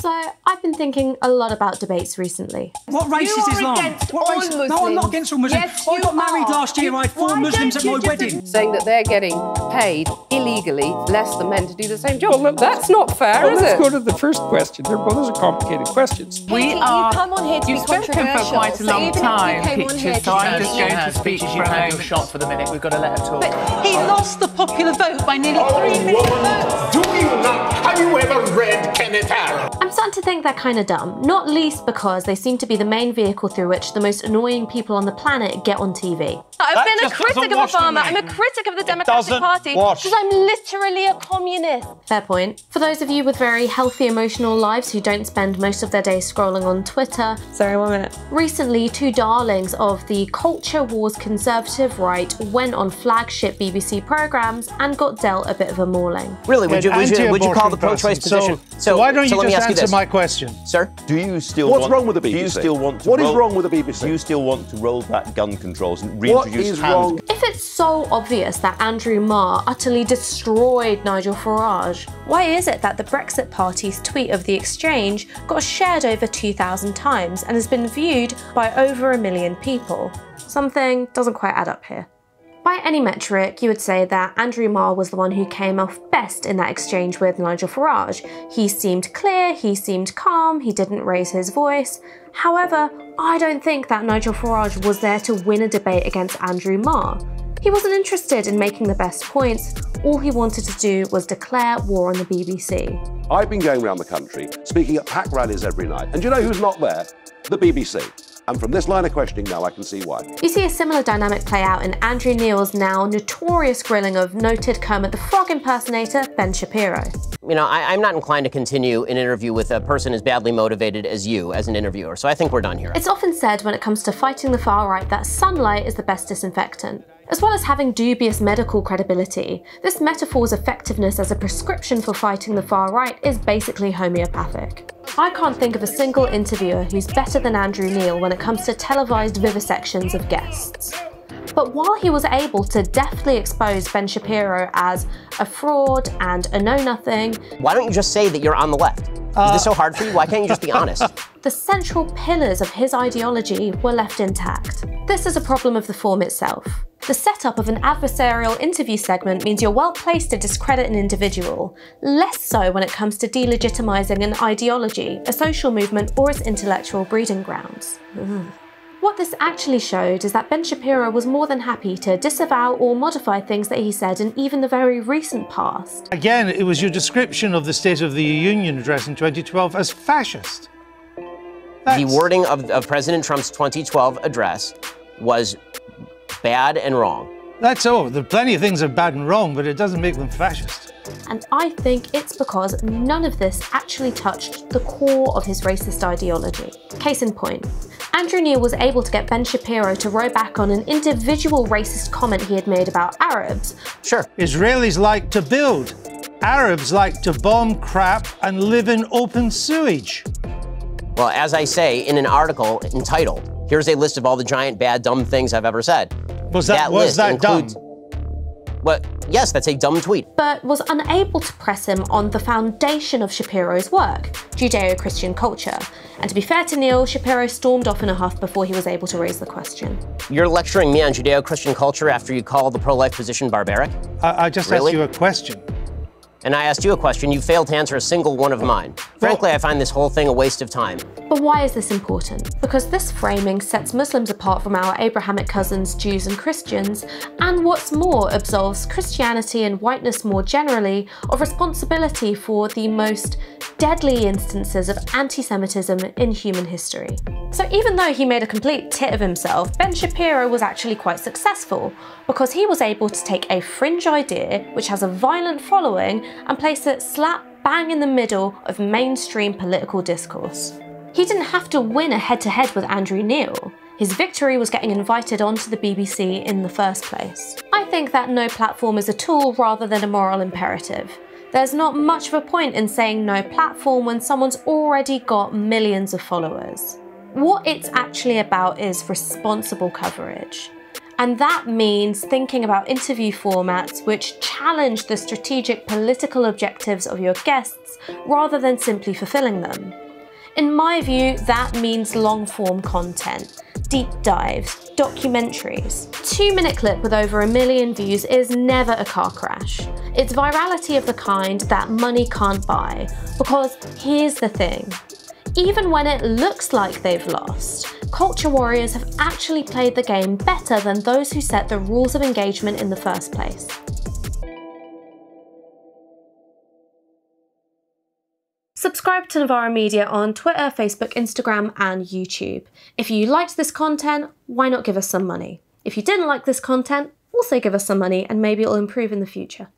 So I've been thinking a lot about debates recently. What race is Islam? No, I'm not against all Muslims. Yes, I got married last year and I had 4 Muslims at my wedding. Saying that they're getting paid illegally less than men to do the same job. Well, that's not fair, is it? Let's go to the first question. Those are complicated questions. You come on here to be controversial. You've spoken for quite a long time, so I'm just going to speak as you had your shot for the minute. We've got to let her talk. But he lost the popular vote by nearly 3 million votes. Do you not? Have you ever read Kenneth Harris? I'm starting to think they're kind of dumb, not least because they seem to be the main vehicle through which the most annoying people on the planet get on TV. I've been a critic of Obama, I'm a critic of the Democratic Party, because I'm literally a communist. Fair point. For those of you with very healthy emotional lives who don't spend most of their day scrolling on Twitter... Sorry, 1 minute. Recently, 2 darlings of the culture wars conservative right went on flagship BBC programmes and got dealt a bit of a mauling. Really, would you call the pro-choice position? So why don't you just answer my question. Sir? Do you still want to roll back gun controls and reintroduce handguns? If it's so obvious that Andrew Marr utterly destroyed Nigel Farage, why is it that the Brexit Party's tweet of the exchange got shared over 2,000 times and has been viewed by over 1 million people? Something doesn't quite add up here. By any metric, you would say that Andrew Marr was the one who came off best in that exchange with Nigel Farage. He seemed clear, he seemed calm, he didn't raise his voice. However, I don't think that Nigel Farage was there to win a debate against Andrew Marr. He wasn't interested in making the best points. All he wanted to do was declare war on the BBC. I've been going around the country, speaking at pack rallies every night, and do you know who's not there? The BBC. And from this line of questioning now, I can see why. You see a similar dynamic play out in Andrew Neil's now notorious grilling of noted Kermit the Frog impersonator, Ben Shapiro. You know, I'm not inclined to continue an interview with a person as badly motivated as you as an interviewer, so I think we're done here. It's often said when it comes to fighting the far right that sunlight is the best disinfectant. As well as having dubious medical credibility, this metaphor's effectiveness as a prescription for fighting the far right is basically homeopathic. I can't think of a single interviewer who's better than Andrew Neil when it comes to televised vivisections of guests. But while he was able to deftly expose Ben Shapiro as a fraud and a know-nothing... Why don't you just say that you're on the left? Is this so hard for you? Why can't you just be honest? The central pillars of his ideology were left intact. This is a problem of the form itself. The setup of an adversarial interview segment means you're well placed to discredit an individual, less so when it comes to delegitimising an ideology, a social movement, or its intellectual breeding grounds. What this actually showed is that Ben Shapiro was more than happy to disavow or modify things that he said in even the very recent past. Again, it was your description of the State of the Union address in 2012 as fascist. The wording of President Trump's 2012 address was bad and wrong. That's all. There are plenty of things that are bad and wrong, but it doesn't make them fascist. And I think it's because none of this actually touched the core of his racist ideology. Case in point, Andrew Neil was able to get Ben Shapiro to row back on an individual racist comment he had made about Arabs. Sure. Israelis like to build. Arabs like to bomb crap and live in open sewage. Well, as I say in an article entitled, "Here's a list of all the giant, bad, dumb things I've ever said." Was that dumb? Well, yes, that's a dumb tweet. But was unable to press him on the foundation of Shapiro's work, Judeo-Christian culture. And to be fair to Neil, Shapiro stormed off in a huff before he was able to raise the question. You're lecturing me on Judeo-Christian culture after you call the pro-life position barbaric? I just asked you a question. And I asked you a question, you failed to answer a single one of mine. Frankly, I find this whole thing a waste of time. But why is this important? Because this framing sets Muslims apart from our Abrahamic cousins, Jews and Christians, and what's more, absolves Christianity and whiteness more generally of responsibility for the most deadly instances of anti-Semitism in human history. So even though he made a complete tit of himself, Ben Shapiro was actually quite successful, because he was able to take a fringe idea, which has a violent following, and place it slap bang in the middle of mainstream political discourse. He didn't have to win a head-to-head with Andrew Neil. His victory was getting invited onto the BBC in the first place. I think that no platform is a tool rather than a moral imperative. There's not much of a point in saying no platform when someone's already got millions of followers. What it's actually about is responsible coverage. And that means thinking about interview formats which challenge the strategic political objectives of your guests rather than simply fulfilling them. In my view, that means long-form content, deep dives, documentaries. A 2-minute clip with over 1 million views is never a car crash. It's virality of the kind that money can't buy. Because here's the thing, even when it looks like they've lost, culture warriors have actually played the game better than those who set the rules of engagement in the first place. Subscribe to Novara Media on Twitter, Facebook, Instagram, and YouTube. If you liked this content, why not give us some money? If you didn't like this content, also give us some money and maybe it'll improve in the future.